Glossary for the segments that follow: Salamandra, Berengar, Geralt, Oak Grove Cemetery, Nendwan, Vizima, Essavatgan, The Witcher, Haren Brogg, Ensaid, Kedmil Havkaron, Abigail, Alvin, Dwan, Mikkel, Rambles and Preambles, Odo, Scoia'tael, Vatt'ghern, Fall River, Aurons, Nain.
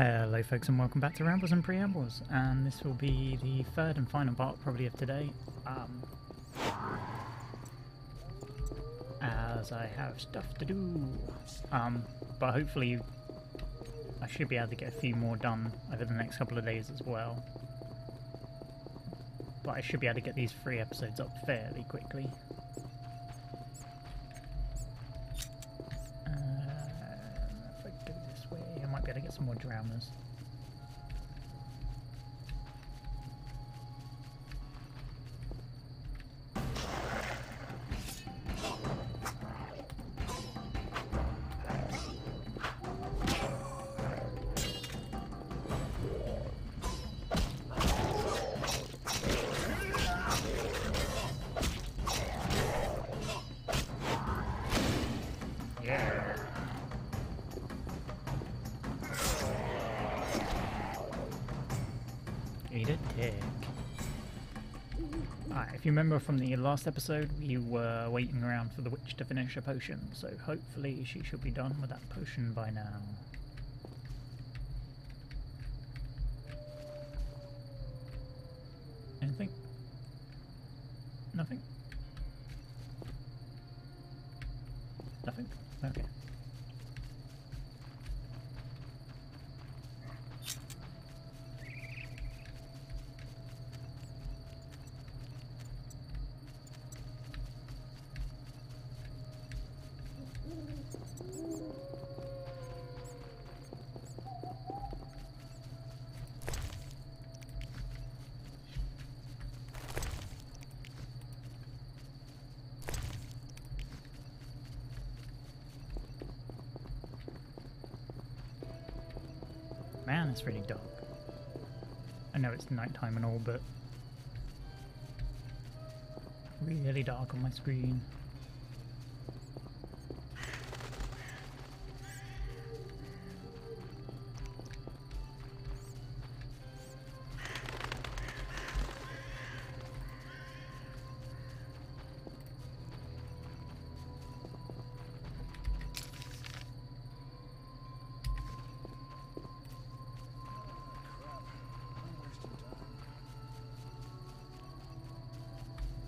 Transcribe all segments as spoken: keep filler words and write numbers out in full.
Hello folks and welcome back to Rambles and Preambles, and this will be the third and final part probably of today, um, as I have stuff to do, um, but hopefully I should be able to get a few more done over the next couple of days as well, but I should be able to get these three episodes up fairly quickly. Some more drowners. Remember from the last episode we were waiting around for the witch to finish a potion, so hopefully she should be done with that potion by now. Anything? Nothing? Nothing? Okay. Man, it's really dark. I know it's nighttime and all, but really dark on my screen.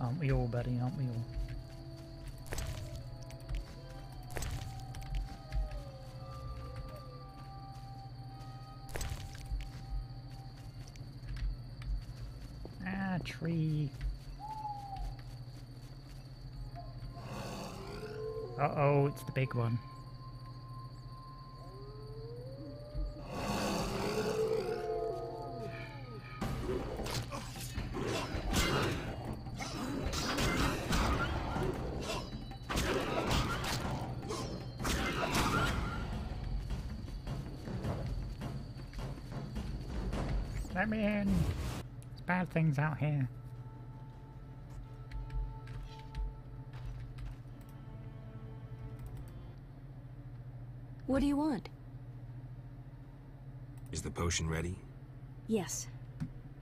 Aren't we all, buddy? Aren't we all? Ah, tree. Uh-oh, it's the big one. Let me in! There's bad things out here. What do you want? Is the potion ready? Yes.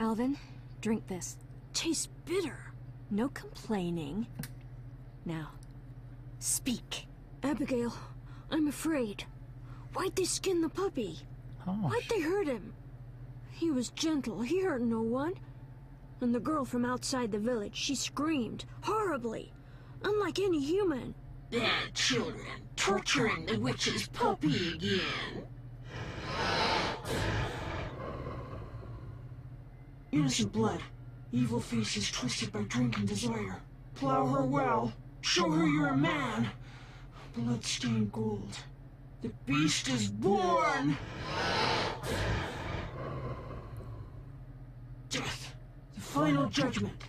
Alvin, drink this. Tastes bitter. No complaining. Now, speak. Abigail, I'm afraid. Why'd they skin the puppy? Harsh. Why'd they hurt him? He was gentle, he hurt no one. And the girl from outside the village, she screamed, horribly, unlike any human. Bad children, torturing the witch's puppy again. Innocent blood, evil faces twisted by drink and desire. Plow her well, show her you're a man. Blood-stained gold, the beast is born! Death, the final judgment.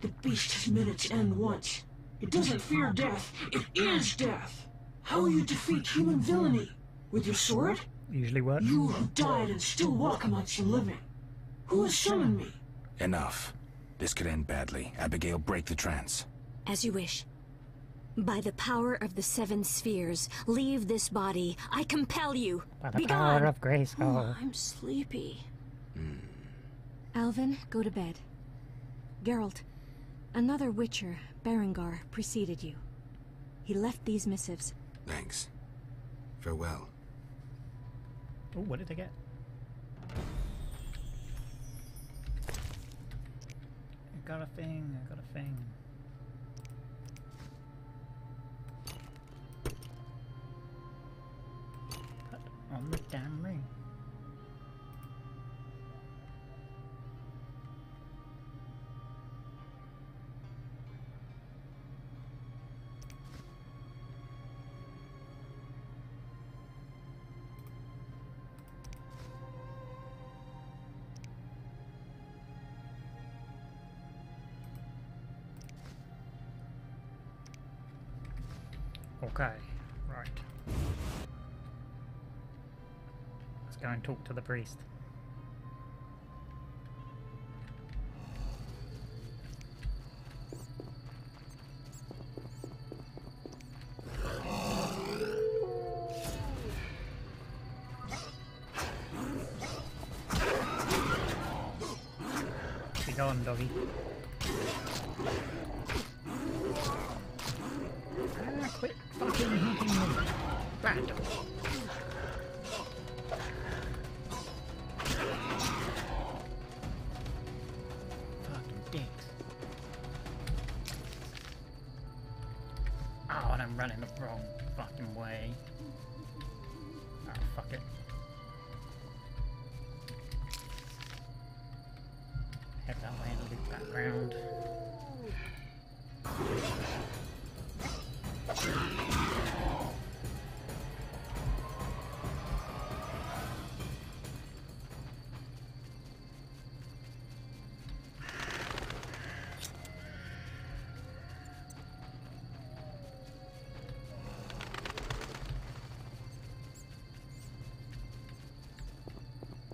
The beast has met its end once. It doesn't fear death, it is death. How will you defeat human villainy? With your sword? Usually works. You who died and still walk amongst the living. Who has summoned me? Enough. This could end badly. Abigail, break the trance. As you wish. By the power of the seven spheres, leave this body. I compel you. By the Be power gone. Of grace, oh, I'm sleepy. Mm. Alvin, go to bed. Geralt, another witcher, Berengar, preceded you. He left these missives. Thanks. Farewell. Oh, what did I get? I got a thing, I got a thing. Put on the damn ring. Okay, right. Let's go and talk to the priest. Be gone, doggy.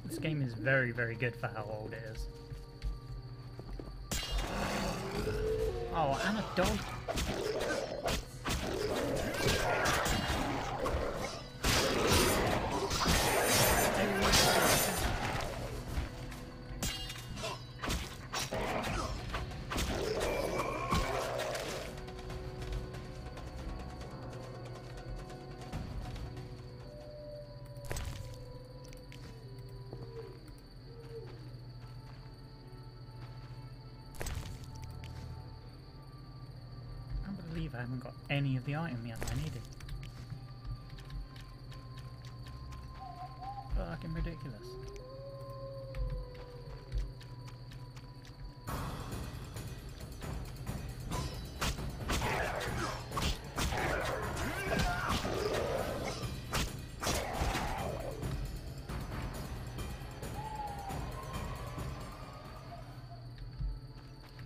This game is very, very good for how old it is. Oh, and a dog. I haven't got any of the item yet I needed. Fucking ridiculous.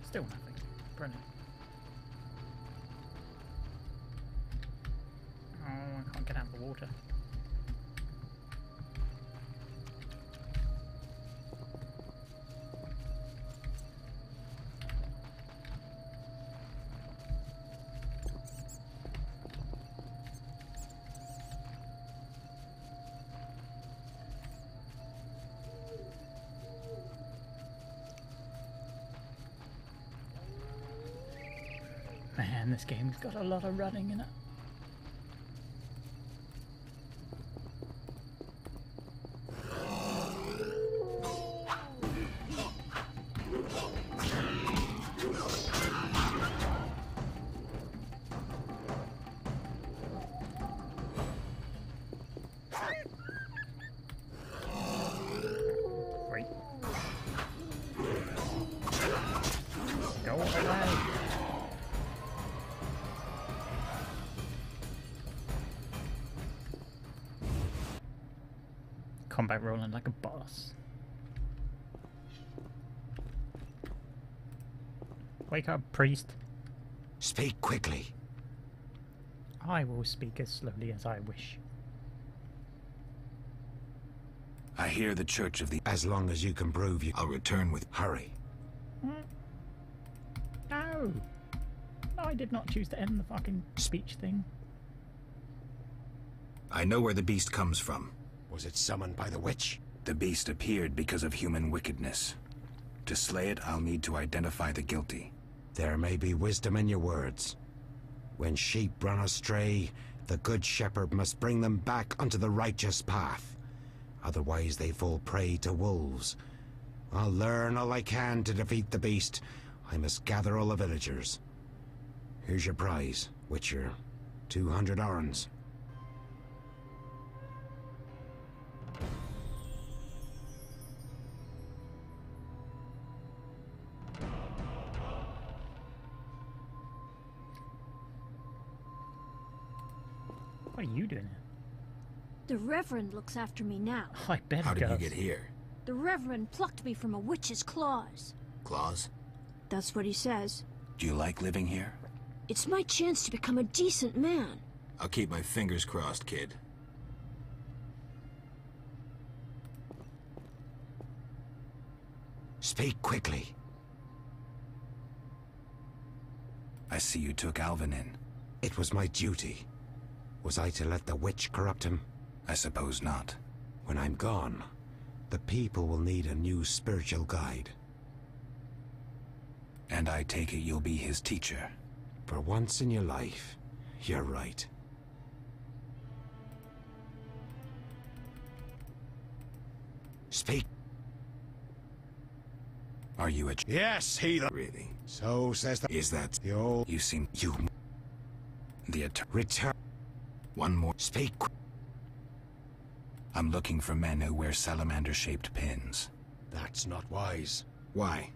Still nothing. Brilliant. Water. Man, this game's got a lot of running in it. Combat rolling like a boss. Wake up, priest. Speak quickly. I will speak as slowly as I wish. I hear the church of the... As long as you can prove you... I'll return with... Hurry. Mm. No. No, I did not choose to end the fucking speech thing. I know where the beast comes from. Was it summoned by the witch? The beast appeared because of human wickedness. To slay it, I'll need to identify the guilty. There may be wisdom in your words. When sheep run astray, the good shepherd must bring them back onto the righteous path. Otherwise they fall prey to wolves. I'll learn all I can to defeat the beast. I must gather all the villagers. Here's your prize, Witcher. Two hundred Aurons. What are you doing? The Reverend looks after me now. I bet How did you get here? The Reverend plucked me from a witch's claws. Claws? That's what he says. Do you like living here? It's my chance to become a decent man. I'll keep my fingers crossed, kid. Speak quickly. I see you took Alvin in. It was my duty. Was I to let the witch corrupt him? I suppose not. When I'm gone, the people will need a new spiritual guide. And I take it you'll be his teacher. For once in your life, you're right. Speak. Are you a... Yes, he... Really? So says the... Is that... The old... You seem... You... The attorney... Return... One more... Speak. I'm looking for men who wear salamander-shaped pins. That's not wise. Why?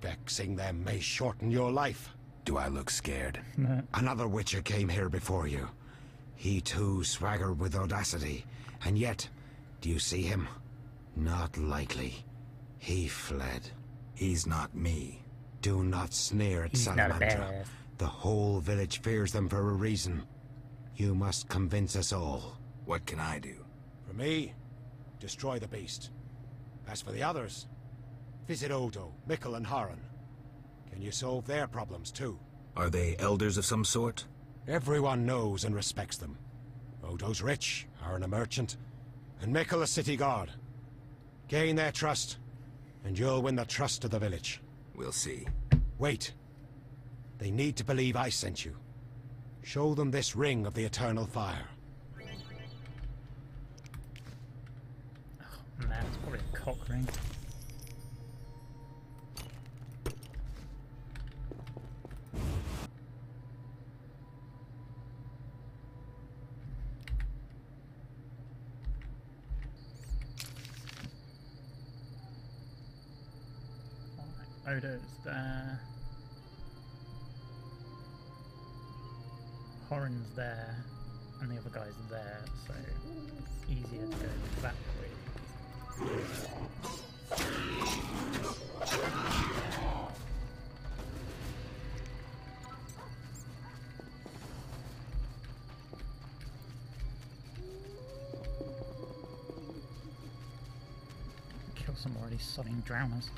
Vexing them may shorten your life. Do I look scared? Another Witcher came here before you. He too swaggered with audacity. And yet, do you see him? Not likely. He fled. He's not me. Do not sneer at Salamandra. The whole village fears them for a reason. You must convince us all. What can I do? For me, destroy the beast. As for the others, visit Odo, Mikkel and Haren. Can you solve their problems too? Are they elders of some sort? Everyone knows and respects them. Odo's rich, Haren a merchant, and Mikkel a city guard. Gain their trust, and you'll win the trust of the village. We'll see. Wait. They need to believe I sent you. Show them this ring of the eternal fire. Oh man, it's probably a cock ring. Odo's there. Horan's there. And the other guy's there, so it's easier to go that way. Kill some already sodding drowners.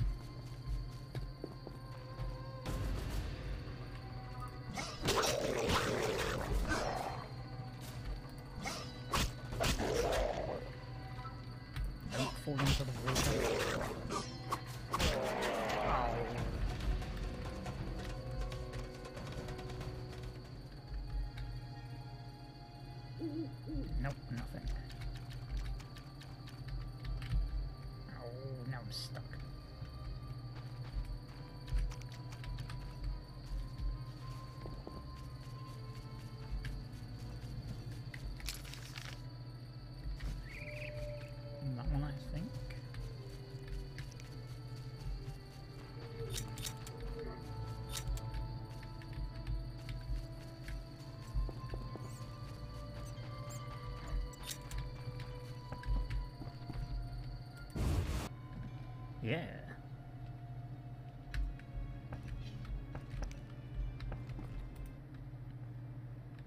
Yeah.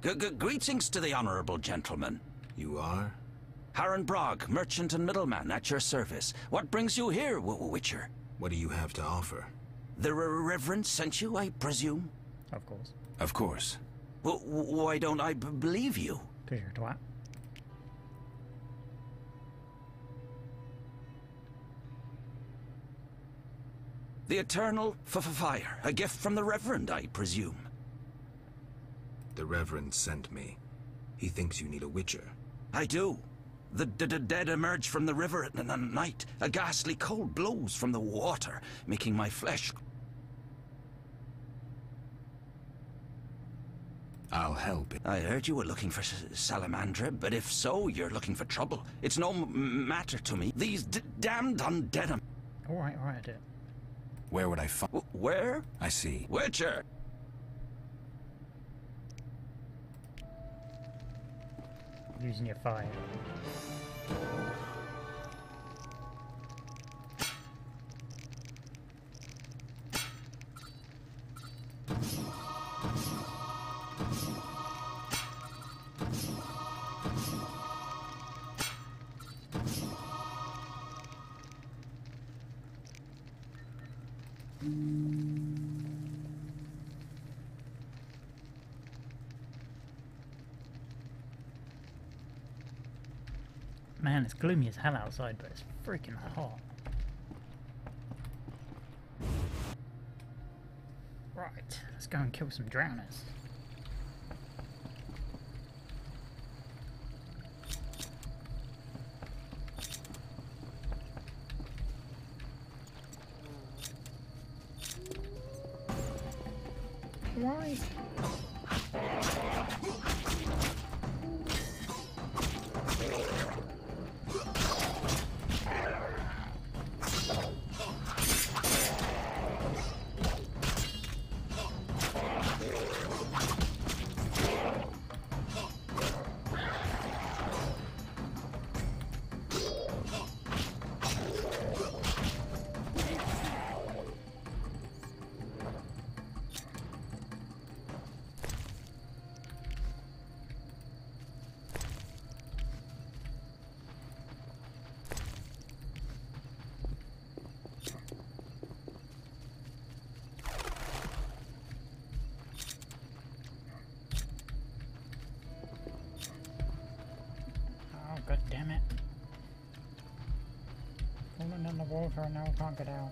G-g-greetings to the honorable gentleman. You are? Haren Brogg, merchant and middleman at your service. What brings you here, Witcher? What do you have to offer? The Reverend sent you, I presume? Of course. Of course. W why don't I b believe you? Because you're a twat. The eternal f-f-fire, a gift from the Reverend, I presume. The Reverend sent me. He thinks you need a Witcher. I do. The d-d-dead emerge from the river at night. A ghastly cold blows from the water, making my flesh... I'll help it. I heard you were looking for Salamandra, but if so, you're looking for trouble. It's no m matter to me. These d damned undead. All right, all right, I did. Where would I find? Where? I see. Witcher. Using your fire. Man, it's gloomy as hell outside, but it's freaking hot. Right, let's go and kill some drowners. Why? Water, now I can't get out.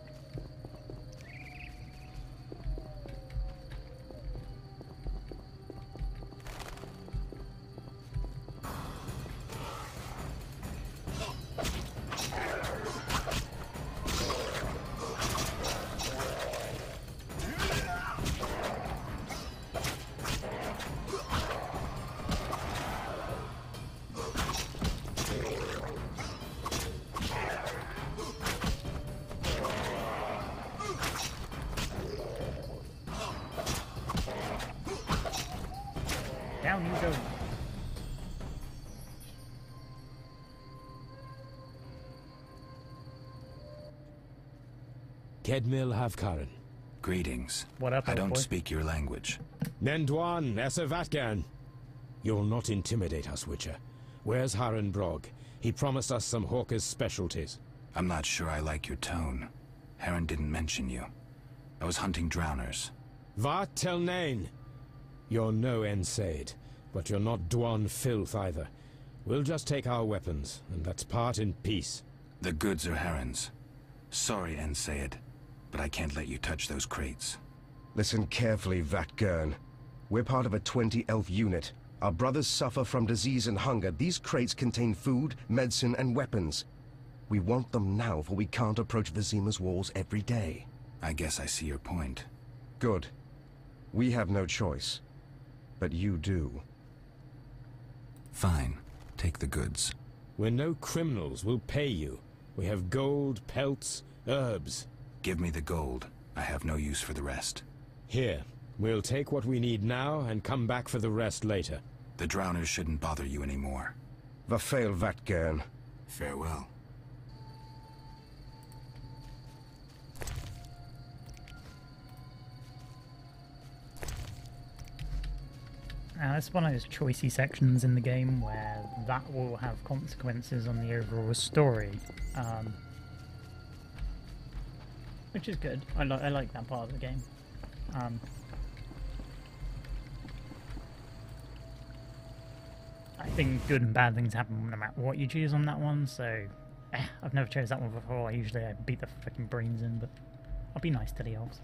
Down you go. Kedmil Havkaron. Greetings. What up, I don't boy? speak your language. Nendwan, Essavatgan. You'll not intimidate us, Witcher. Where's Haren Brogg? He promised us some Hawker's specialties. I'm not sure I like your tone. Haren didn't mention you. I was hunting drowners. Vatt'ghern Nain. You're no Ensaid, but you're not Dwan filth either. We'll just take our weapons, and that's part in peace. The goods are Haren's. Sorry, Ensaid, but I can't let you touch those crates. Listen carefully, Vatt'ghern. We're part of a twenty elf unit. Our brothers suffer from disease and hunger. These crates contain food, medicine, and weapons. We want them now, for we can't approach Vizima's walls every day. I guess I see your point. Good. We have no choice. But you do. Fine. Take the goods. We're no criminals. We'll pay you. We have gold, pelts, herbs. Give me the gold. I have no use for the rest. Here. We'll take what we need now and come back for the rest later. The drowners shouldn't bother you anymore. Vafail Vatt'ghern. Farewell. Now, it's one of those choicey sections in the game where that will have consequences on the overall story, um, which is good. I, li I like that part of the game. Um, I think good and bad things happen no matter what you choose on that one, so eh, I've never chose that one before. I usually I beat the fucking brains in, but I'll be nice to the elves.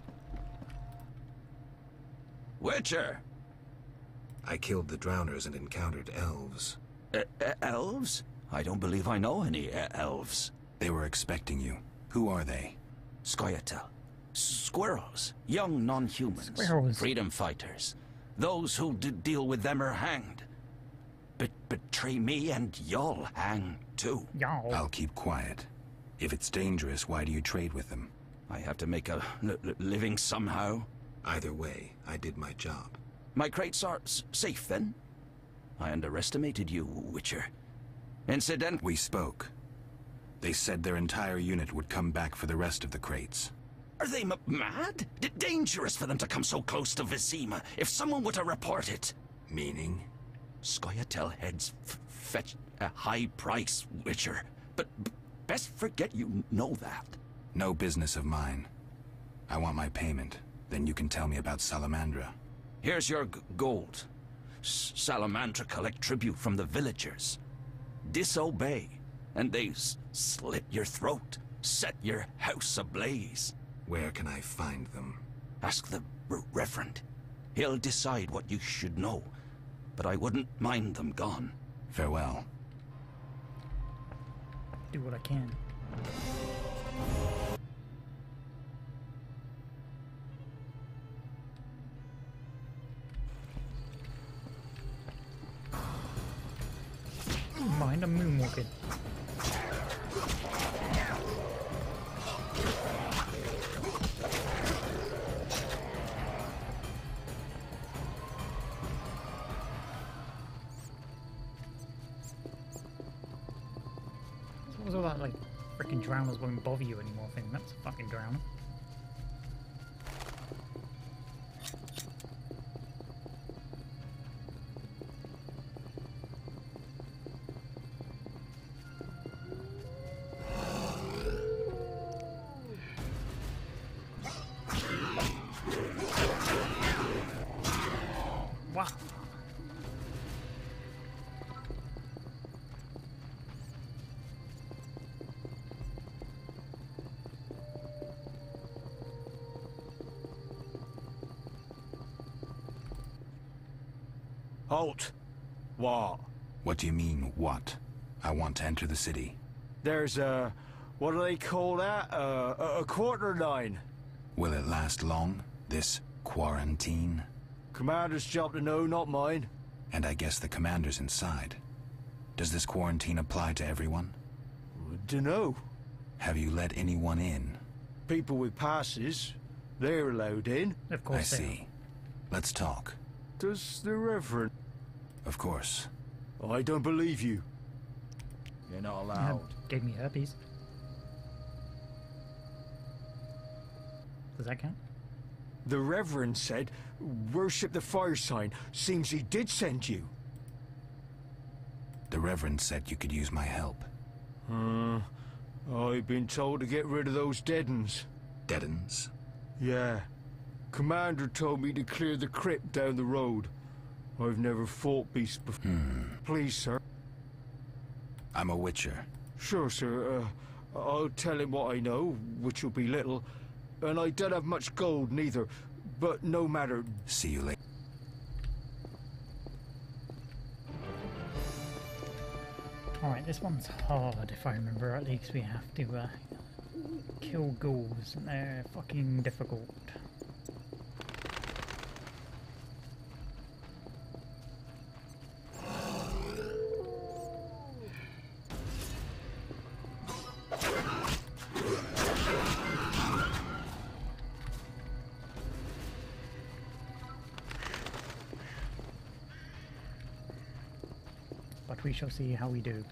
Witcher! I killed the drowners and encountered elves. Uh, uh, elves? I don't believe I know any uh, elves. They were expecting you. Who are they? Scoia'tael. Squirrels. Young non-humans. Freedom fighters. Those who did deal with them are hanged. But betray me and you'll hang too. Y'all. I'll keep quiet. If it's dangerous, why do you trade with them? I have to make a l l living somehow. Either way, I did my job. My crates are s safe then? I underestimated you, Witcher. Incident? We spoke. They said their entire unit would come back for the rest of the crates. Are they m mad? D dangerous for them to come so close to Vizima if someone were to report it. Meaning? Scoia'tael heads f fetch a high price, Witcher. But b best forget you know that. No business of mine. I want my payment. Then you can tell me about Salamandra. Here's your g gold. S Salamandra collect tribute from the villagers. Disobey, and they s slit your throat, set your house ablaze. Where can I find them? Ask the r Reverend. He'll decide what you should know, but I wouldn't mind them gone. Farewell. Do what I can. Mind, I'm moonwalking. What was all that, like, frickin' drowners won't bother you anymore thing? That's a fucking drowner. Halt! What? What do you mean, what? I want to enter the city. There's a... what do they call that? Uh, a, a quarter nine. Will it last long, this quarantine? Commander's job to know, not mine. And I guess the commander's inside. Does this quarantine apply to everyone? Dunno. Have you let anyone in? People with passes, they're allowed in. Of course I they see. Are. Let's talk. Does the Reverend... Of course. I don't believe you. You're not allowed. That gave me herpes. Does that count? The Reverend said, worship the fire sign. Seems he did send you. The Reverend said you could use my help. Uh, I've been told to get rid of those deadens. Deadens? Yeah. Commander told me to clear the crypt down the road. I've never fought beasts before. Hmm. Please, sir. I'm a Witcher. Sure, sir. Uh, I'll tell him what I know, which will be little. And I don't have much gold, neither. But no matter... See you later. Alright, this one's hard, if I remember rightly, because we have to uh, kill ghouls. And they're fucking difficult. We shall see how we do.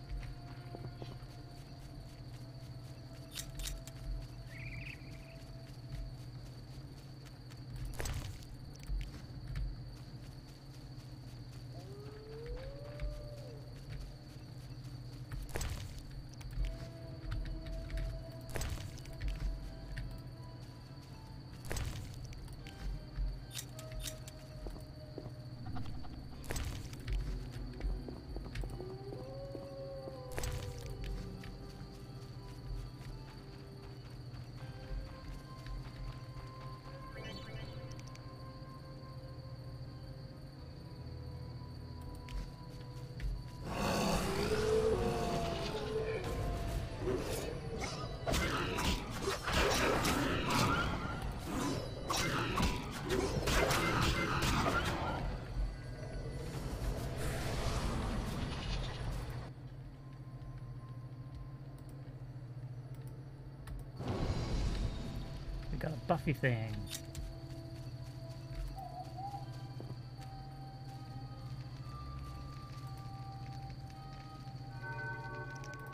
We got a buffy thing.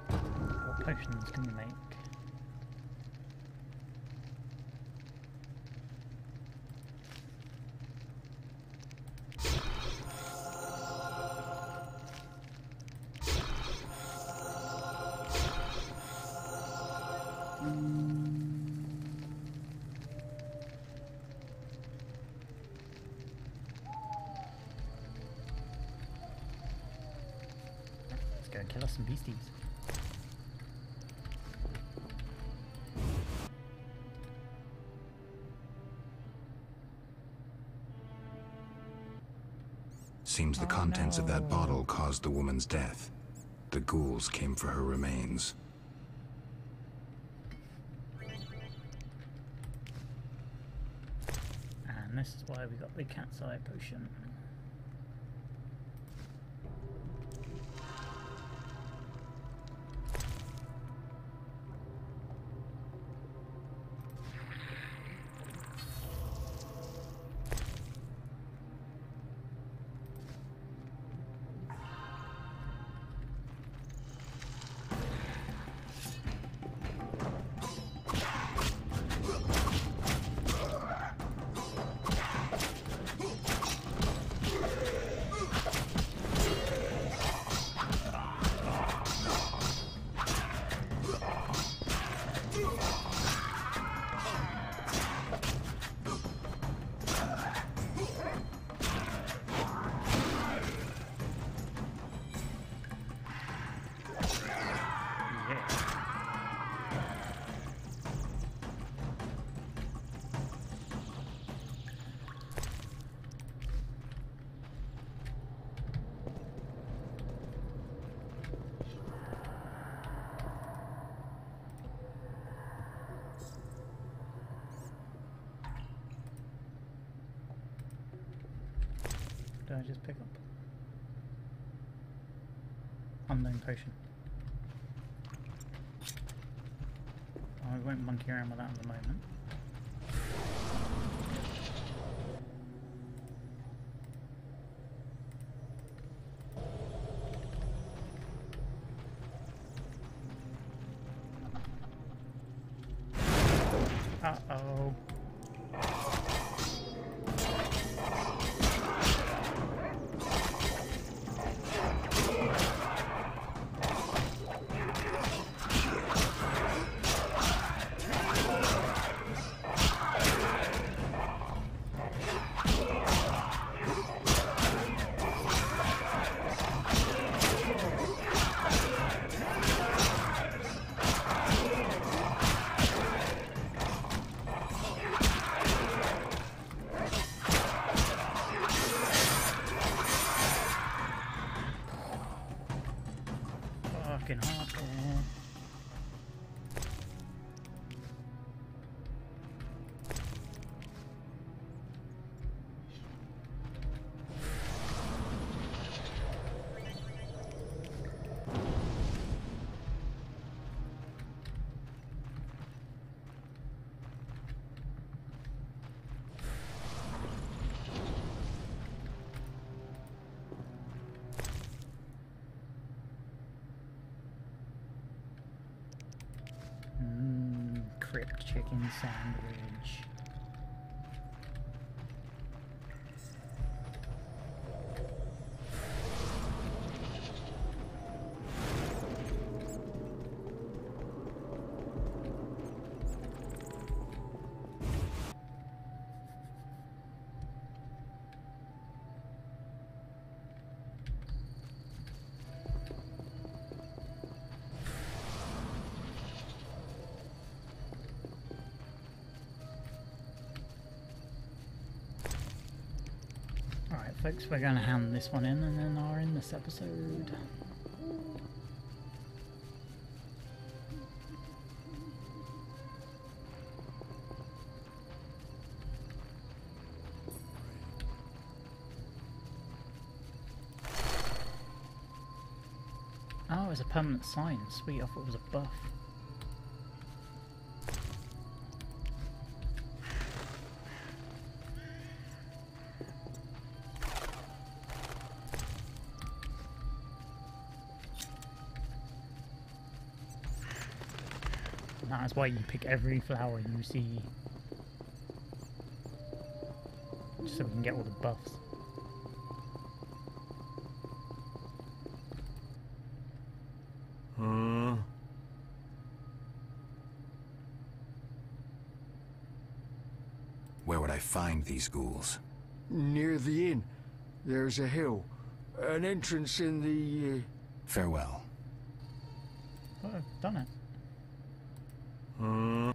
What potions can we make? Kill us some beasties. Seems the oh, contents no. of that bottle caused the woman's death. The ghouls came for her remains. And this is why we got the cat's eye potion. I just pick up unknown potion. I won't monkey around with that at the moment. Crypt chicken sandwich. Folks, we're going to hand this one in and then are in this episode. Oh, it was a permanent sign. Sweet, I thought it was a buff. That is why you pick every flower you see. Just so we can get all the buffs. Hmm. Where would I find these ghouls? Near the inn. There's a hill. An entrance in the... Uh... Farewell. I thought I'd done it. Hmm.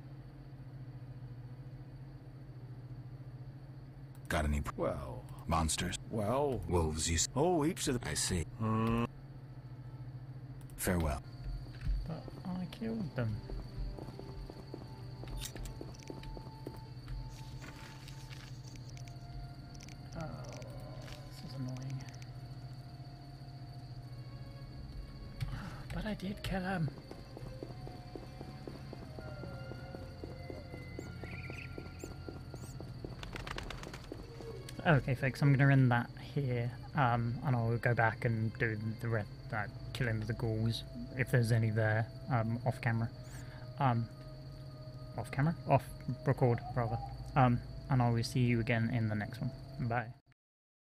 Got any... Well... Monsters? Well... Wolves, you... Oh, heaps of the... I see. Hmm. Farewell. But I killed them. Oh, this is annoying. But I did kill him. Okay, folks, I'm going to end that here, um, and I'll go back and do the rest, uh, killing the ghouls, if there's any there, um, off camera. Um, off camera? Off record, rather. Um, and I will see you again in the next one. Bye.